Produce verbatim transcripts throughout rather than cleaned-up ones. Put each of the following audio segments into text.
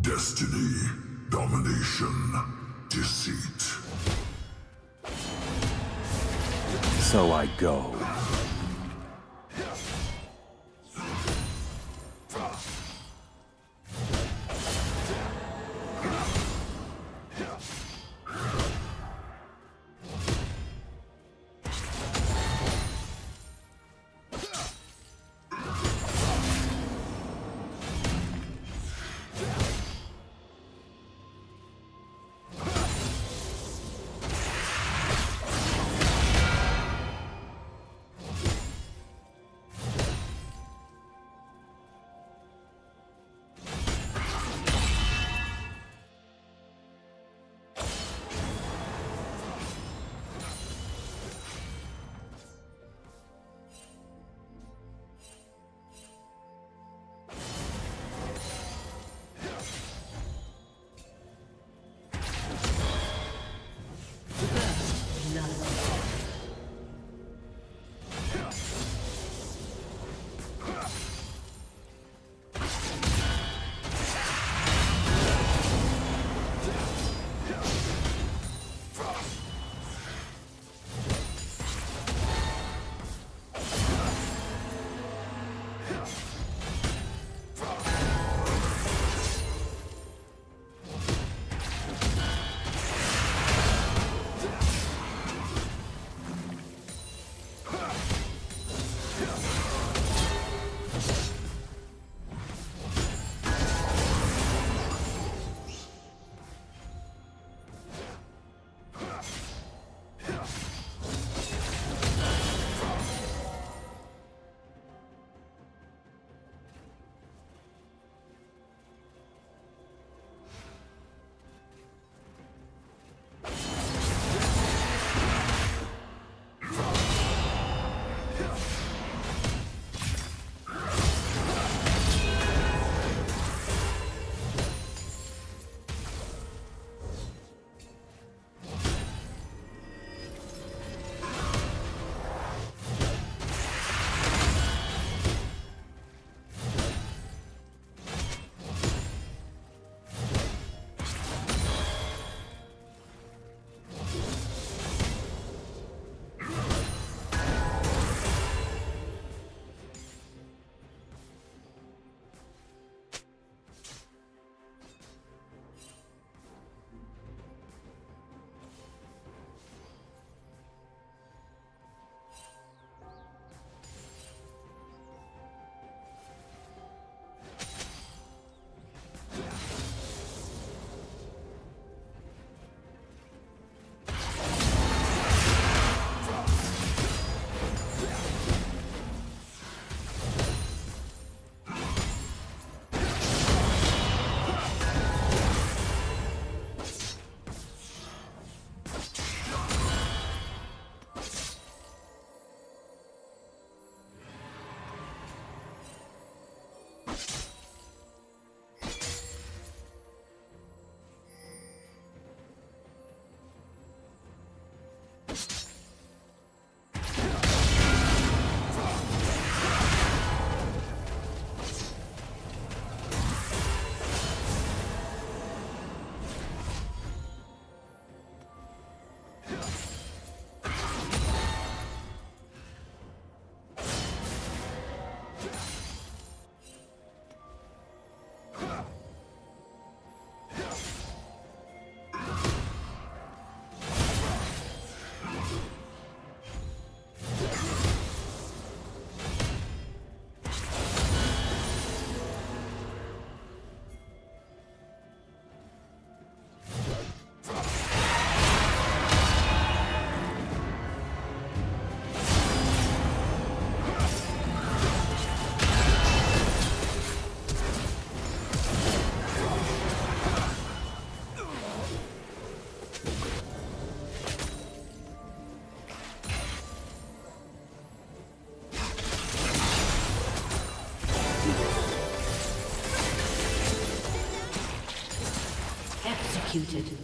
Destiny, domination, deceit. So I go. Executed.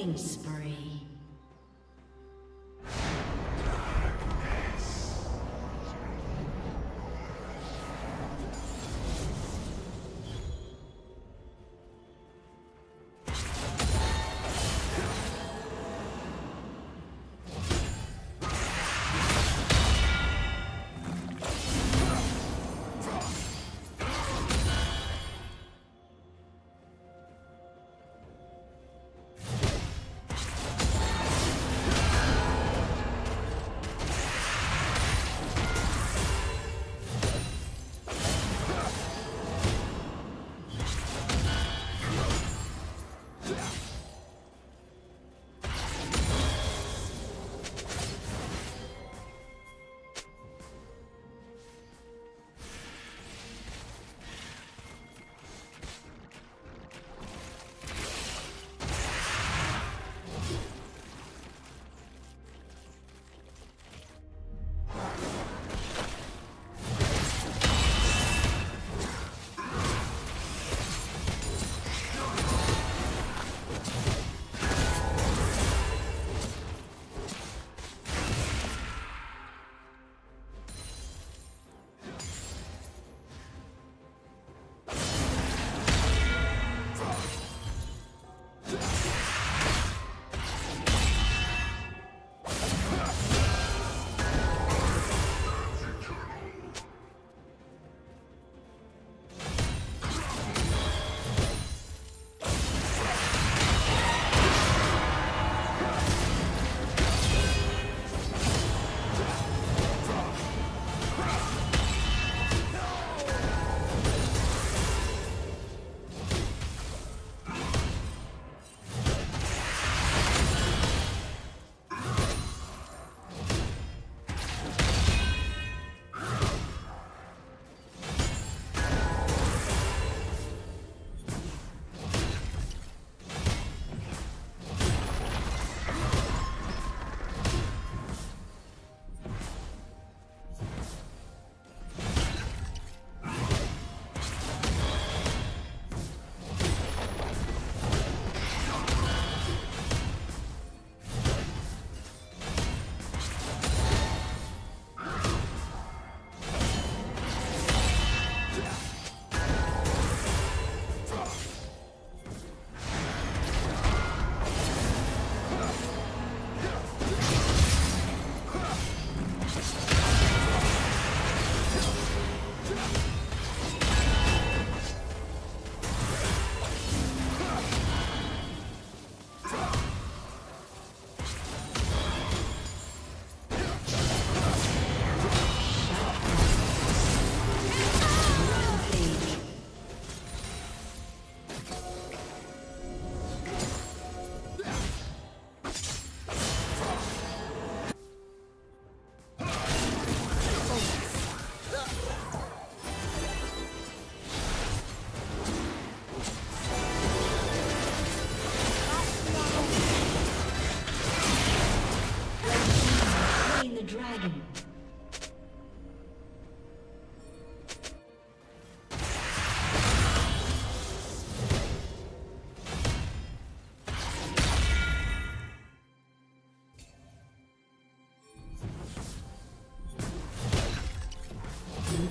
Killing spree.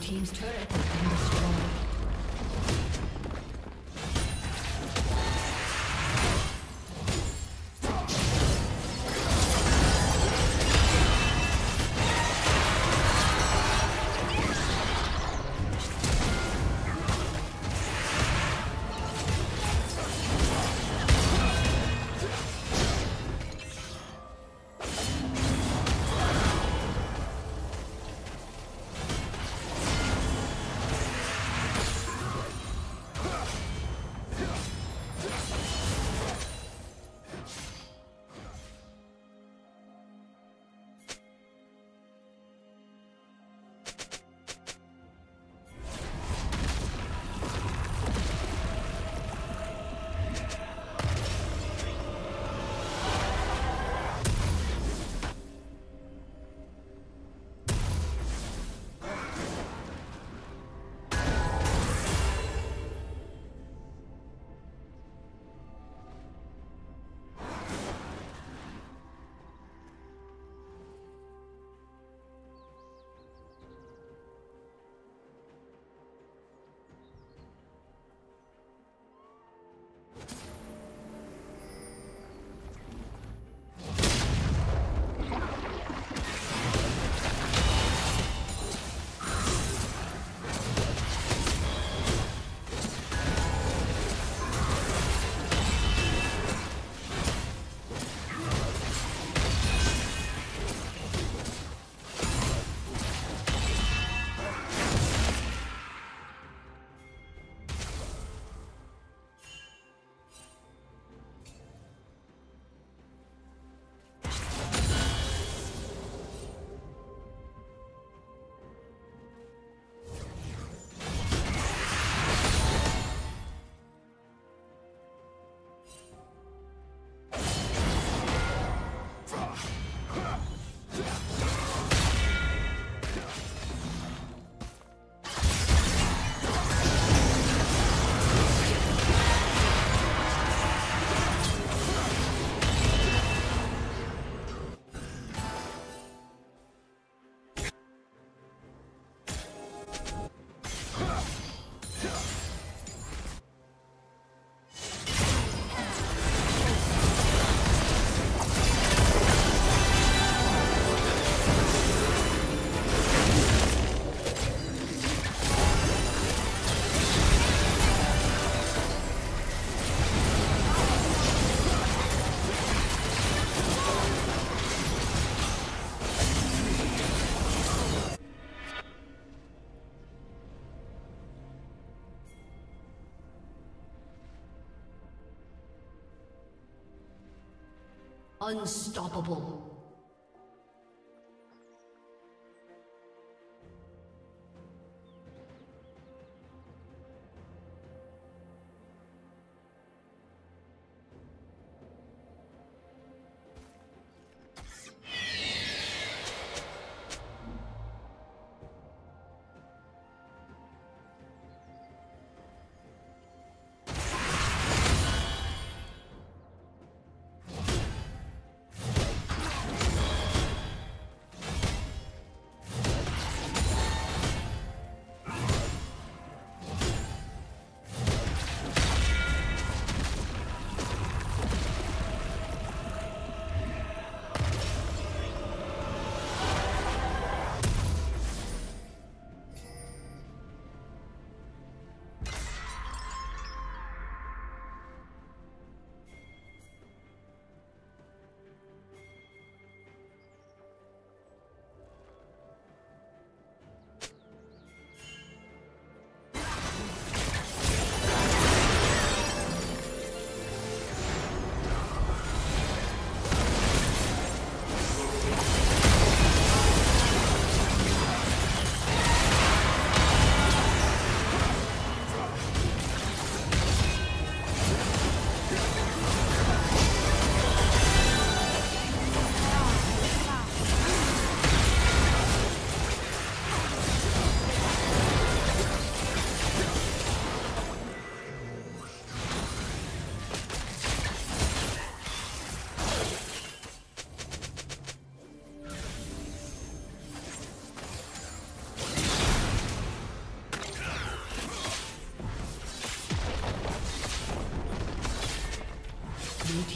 Team's turret has been destroyed. Unstoppable.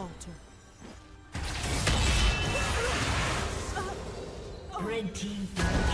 falter. Red team.